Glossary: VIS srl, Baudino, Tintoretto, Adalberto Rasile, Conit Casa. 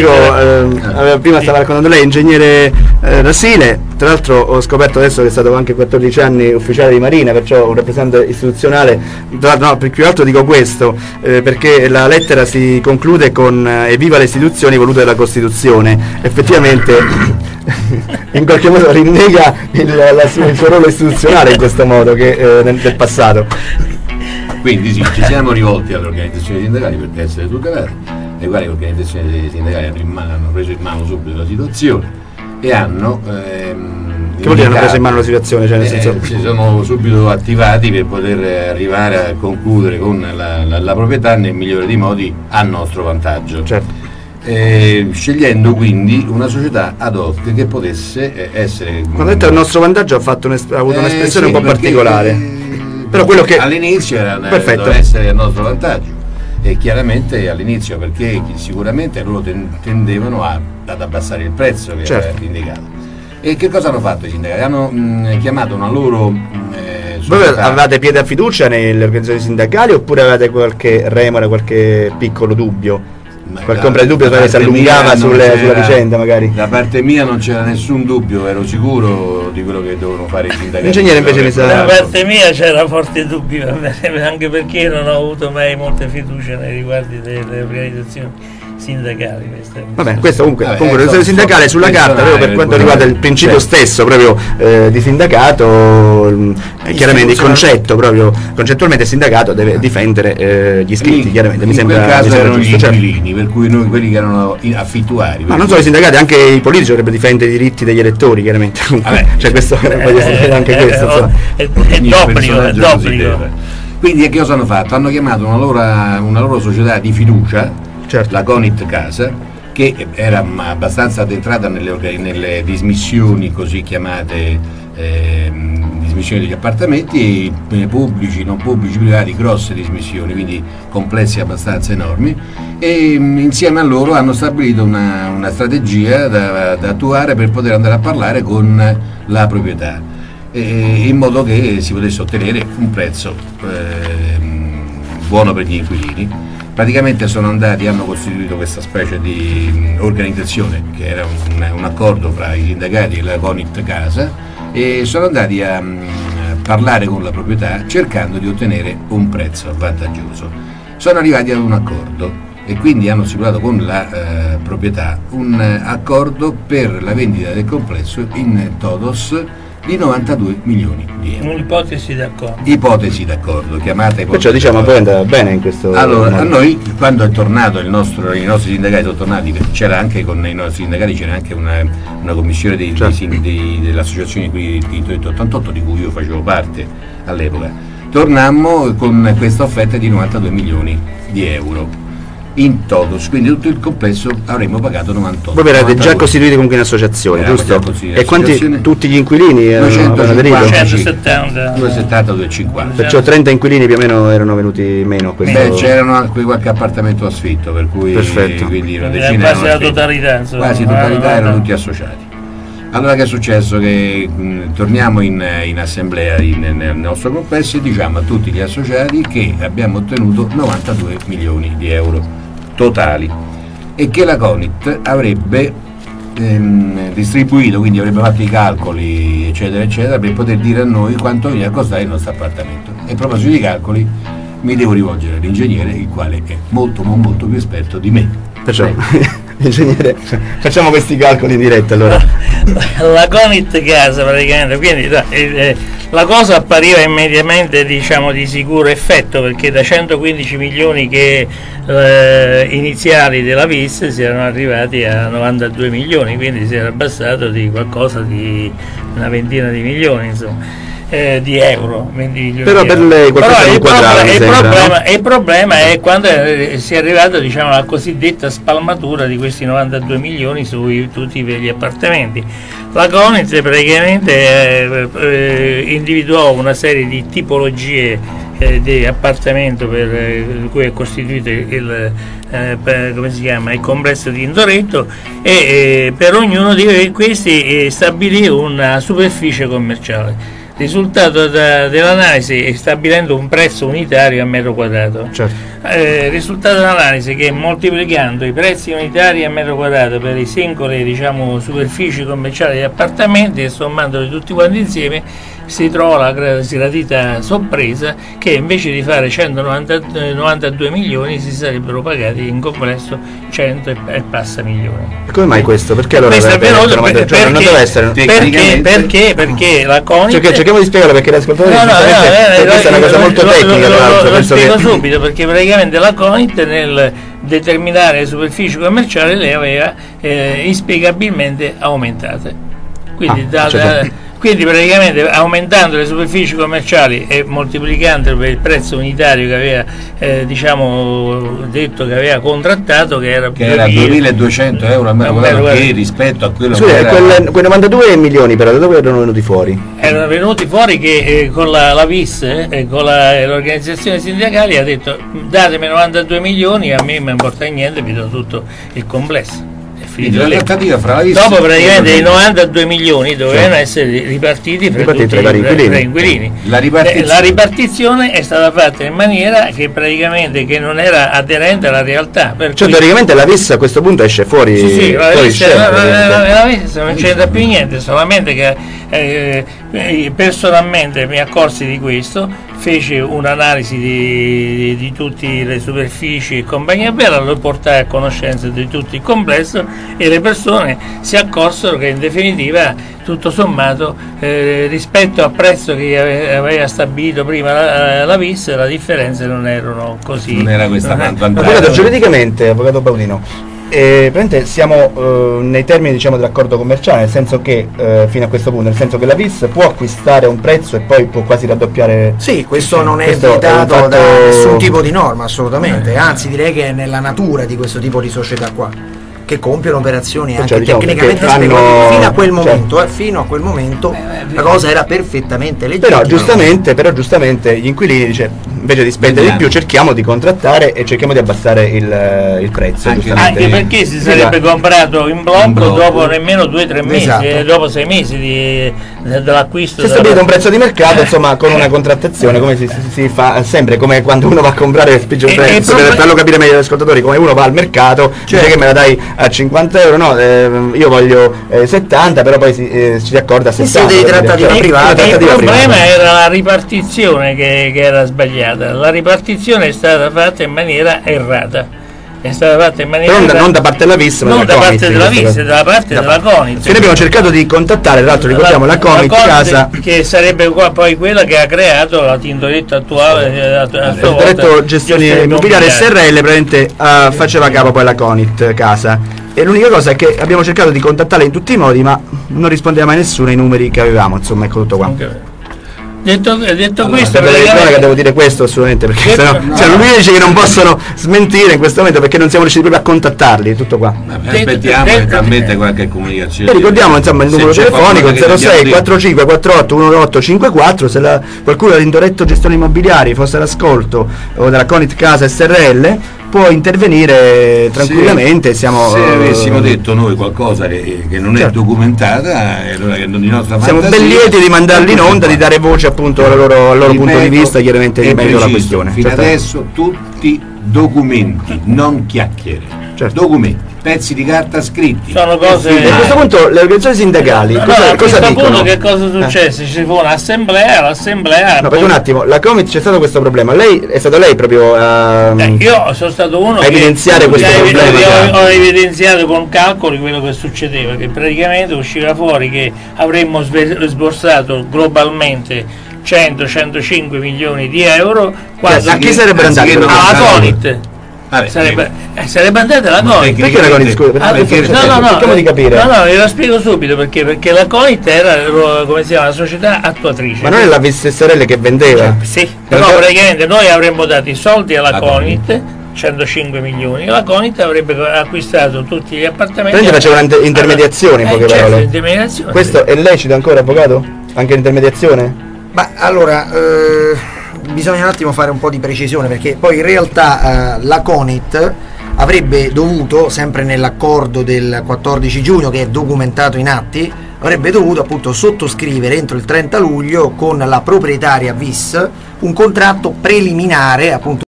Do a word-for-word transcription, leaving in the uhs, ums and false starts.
Diego, eh, prima stava raccontando lei, ingegnere eh, Rasile, tra l'altro ho scoperto adesso che è stato anche quattordici anni ufficiale di Marina, perciò un rappresentante istituzionale. No, per più altro dico questo, eh, perché la lettera si conclude con eh, evviva le istituzioni volute dalla Costituzione, effettivamente in qualche modo rinnega il, la, il suo ruolo istituzionale in questo modo che, eh, nel, del passato. Quindi sì, ci siamo rivolti alle organizzazioni sindacali per essere tutelati, le quali le organizzazioni sindacali hanno preso in mano subito la situazione e hanno ehm, che vuol dire hanno preso in mano la situazione? Cioè nel senso... eh, si sono subito attivati per poter arrivare a concludere con la, la, la proprietà nel migliore dei modi a nostro vantaggio, certo. Eh, scegliendo quindi una società ad hoc che potesse essere... Quando ha detto il nostro vantaggio ha, fatto un ha avuto un'espressione eh, sì, un po' particolare, eh, però quello che all'inizio era doveva essere il nostro vantaggio. E chiaramente all'inizio, perché sicuramente loro tendevano a, ad abbassare il prezzo che certo. era indicato. E che cosa hanno fatto i sindacati? Hanno mh, chiamato una loro... Eh, Voi avevate piena fiducia nelle organizzazioni sindacali oppure avevate qualche remora, qualche piccolo dubbio? Qualche ombra di dubbio si allungava sulle, sulla vicenda magari? Da parte mia non c'era nessun dubbio, ero sicuro di quello che dovevano fare i sindacati. L'ingegnere invece mi sa... Da parte mia c'era forte dubbio, anche perché io non ho avuto mai molta fiducia nei riguardi delle organizzazioni sindacali. Vabbè, questo comunque, Vabbè, comunque l'organizzazione sindacale sulla carta, proprio per quanto riguarda il principio stesso proprio eh, di sindacato, eh, chiaramente il concetto proprio, concettualmente il sindacato deve difendere eh, gli iscritti, chiaramente mi sembra, quel caso mi sembra erano giusto, gli inquilini, certo. Per cui noi quelli che erano affittuari. Ma non solo i sindacati, anche i politici dovrebbero difendere i diritti degli elettori, chiaramente. Vabbè, cioè questo eh, voglio sapere anche eh, questo. Oh, è d'obbligo, è d'obbligo. Quindi che cosa hanno fatto? Hanno chiamato una loro, una loro società di fiducia, certo. La Conit Casa, che era abbastanza addentrata nelle, nelle dismissioni così chiamate, eh, dismissioni degli appartamenti, pubblici, non pubblici, privati, grosse dismissioni, quindi complessi abbastanza enormi, e insieme a loro hanno stabilito una, una strategia da, da attuare per poter andare a parlare con la proprietà, eh, in modo che si potesse ottenere un prezzo eh, buono per gli inquilini. Praticamente sono andati, hanno costituito questa specie di organizzazione che era un, un accordo fra i sindacati e la Conit Casa e sono andati a, a parlare con la proprietà cercando di ottenere un prezzo vantaggioso. Sono arrivati ad un accordo e quindi hanno stipulato con la eh, proprietà un accordo per la vendita del complesso in todos di novantadue milioni di euro. Un'ipotesi d'accordo. Ipotesi d'accordo, chiamata ipotesi. Perciò diciamo poi andava bene in questo. Allora, modo. A noi quando è tornato il nostro, i nostri sindacati sono tornati, c'era anche con i nostri sindacati c'era anche una, una commissione dei, certo. dei, dei, dell'associazione qui di Tintoretto ottantotto di cui io facevo parte all'epoca. Tornammo con questa offerta di novantadue milioni di euro. In todos, quindi tutto il complesso avremmo pagato novantotto. Voi eravate già costituiti comunque in associazione, giusto? E quanti? Tutti gli inquilini erano aderiti? duecentosettanta, duecentocinquanta. Perciò trenta inquilini più o meno erano venuti meno. Beh, c'erano anche qualche appartamento affitto, per cui quindi una decina. Quasi la totalità, insomma. Quasi la totalità erano tutti associati. Allora che è successo? Che mh, torniamo in, in assemblea in, nel nostro complesso e diciamo a tutti gli associati che abbiamo ottenuto novantadue milioni di euro totali e che la Conit avrebbe ehm, distribuito, quindi avrebbe fatto i calcoli eccetera eccetera per poter dire a noi quanto viene a costare il nostro appartamento. E proprio sui calcoli mi devo rivolgere all'ingegnere, il quale è molto molto più esperto di me. Perciò, ingegnere, facciamo questi calcoli in diretta allora. La Conit Casa praticamente, quindi da, eh, la cosa appariva immediatamente diciamo di sicuro effetto perché da centoquindici milioni che, eh, iniziali della V I S si erano arrivati a novantadue milioni, quindi si era abbassato di qualcosa di una ventina di milioni insomma. Eh, di euro, milioni però per lei qualcosa di quadrato. Il problema, il problema è quando è, si è arrivato diciamo alla cosiddetta spalmatura di questi novantadue milioni su tutti gli appartamenti. La Conit praticamente eh, eh, individuò una serie di tipologie eh, di appartamento per eh, cui è costituito il eh, per, come si chiama il complesso di Tintoretto e eh, per ognuno di questi eh, stabilì una superficie commerciale. Risultato dell'analisi è stabilendo un prezzo unitario a metro quadrato. Certo. eh, risultato dell'analisi che moltiplicando i prezzi unitari a metro quadrato per le singole, diciamo, superfici commerciali di appartamenti e sommandoli tutti quanti insieme, si trova la gradita sorpresa che invece di fare centonovantadue milioni si sarebbero pagati in complesso cento e passa milioni. E come mai questo? Perché allora questo è vero, per, perché, perché, non deve essere perché, perché, perché la Conit, cioè, cerchiamo di spiegarla perché l'ascoltatore no, no, no, eh, questa è una cosa lo, molto lo, tecnica. Lo, lo, lo spiego che... subito, perché praticamente la Conit nel determinare le superfici commerciali le aveva eh, inspiegabilmente aumentate, quindi ah, da, certo. da Quindi praticamente aumentando le superfici commerciali e moltiplicando per il prezzo unitario che aveva eh, diciamo detto che aveva contrattato, che era, che era duemiladuecento euro a metro quadrato, che rispetto a quello, sì, che era quel, quei novantadue milioni però da dove erano venuti fuori? Erano venuti fuori che eh, con la, la V I S eh, con l'organizzazione sindacale ha detto datemi novantadue milioni, a me non importa niente, vi do tutto il complesso. Dopo praticamente i novantadue milioni dovevano sì. essere ripartiti fra tutti i tre inquilini. La ripartizione. La ripartizione è stata fatta in maniera che praticamente che non era aderente alla realtà. Per cioè teoricamente la V I S a questo punto esce fuori. Sì, sì, la V I S non c'entra più niente, solamente che eh, personalmente mi accorsi di questo, fece un'analisi di, di, di tutte le superfici e compagnia bella, lo portai a conoscenza di tutto il complesso e le persone si accorsero che in definitiva tutto sommato eh, rispetto al prezzo che aveva stabilito prima la, la V I S la differenza non erano così. Non era questa tanto. Giuridicamente, avvocato Baudino, Eh, siamo eh, nei termini, diciamo, dell'accordo commerciale, nel senso che eh, fino a questo punto, nel senso che la V I S può acquistare un prezzo e poi può quasi raddoppiare. Sì, questo non è vietato fatto... da nessun tipo di norma, assolutamente, anzi direi che è nella natura di questo tipo di società qua, che compiono operazioni anche cioè, diciamo, tecnicamente speculative fino a quel momento, cioè, eh, fino a quel momento beh, la cosa era perfettamente legittima. Però giustamente, però giustamente gli inquilini dice invece di spendere di più cerchiamo di contrattare e cerchiamo di abbassare il, il prezzo. Anche, anche perché si sarebbe esatto. comprato in blocco, in blocco dopo nemmeno due o tre mesi, esatto. eh, dopo sei mesi dall'acquisto. Si è stabilito un prezzo di mercato, insomma con una contrattazione come si, si, si fa sempre, come quando uno va a comprare e spinge un prezzo, per farlo capire meglio agli ascoltatori, come uno va al mercato, cioè che me la dai a cinquanta euro, no, eh, io voglio eh, settanta, però poi si, eh, si accorda a sessanta. Dei trattati cioè, privati. Il problema privata. Era la ripartizione che, che era sbagliata, la ripartizione è stata faata in maniera errata. È stata fatta in maniera non da, non da parte della V I S, ma non da parte della V I S, dalla parte della Conit. Noi abbiamo cercato di contattare, tra l'altro ricordiamo la, la Conit Casa, che sarebbe qua poi quella che ha creato la Tintoretto attuale, il Tintoretto Gestione Immobiliare S R L praticamente uh, faceva capo poi la Conit Casa. E l'unica cosa è che abbiamo cercato di contattarla in tutti i modi, ma non rispondeva mai nessuno ai numeri che avevamo, insomma, ecco tutto qua. Okay. Detto, detto allora, questo, che devo dire questo assolutamente perché detto, sennò, no, cioè, lui dice che non possono smentire in questo momento perché non siamo riusciti proprio a contattarli, tutto qua. Vabbè, aspettiamo eventualmente qualche comunicazione. E ricordiamo insomma il numero telefonico zero sei quarantacinque quarantotto diciotto cinquantaquattro, se la, qualcuno da Tintoretto Gestione Immobiliari fosse all'ascolto o dalla Conit Casa S R L può intervenire tranquillamente. Sì, siamo, se avessimo detto noi qualcosa che, che non certo. è documentata, allora che non di nostra siamo fantasia, ben lieti di mandarli in onda, di dare voce appunto al loro, loro punto di vista, chiaramente rimedio alla questione. Fino certo. adesso tutti documenti, non chiacchiere, certo. documenti, pezzi di carta scritti. Sono cose... A questo punto le organizzazioni sindacali no, cosa, no, a questo cosa punto dicono? Che cosa successe? Eh. Ci fu un'assemblea, l'assemblea... No, perché un attimo, la Conit c'è stato questo problema, lei è stato lei proprio a... Um, eh, io sono stato uno a evidenziare che, questo cioè, problema. Ho, ho evidenziato con calcoli quello che succedeva, che praticamente usciva fuori che avremmo sborsato globalmente cento centocinque milioni di euro, quando... A chi sarebbe andato? Alla Conit. Vabbè, sarebbe, eh, sarebbe andata la Conit perché la Conit scusa ah, perché, no, no, no, cerchiamo di capire no no ve lo spiego subito perché perché la Conit era come si chiama la società attuatrice, ma non è la V I S S R L che vendeva, cioè, sì però no, praticamente noi avremmo dato i soldi alla ah, Conit centocinque milioni, la Conit avrebbe acquistato tutti gli appartamenti. Quindi faceva un'intermediazione in poche parole. Questo è lecito ancora, avvocato? Anche l'intermediazione? Ma allora eh... bisogna un attimo fare un po' di precisione, perché poi in realtà eh, la Conit avrebbe dovuto, sempre nell'accordo del quattordici giugno che è documentato in atti, avrebbe dovuto appunto sottoscrivere entro il trenta luglio con la proprietaria V I S un contratto preliminare appunto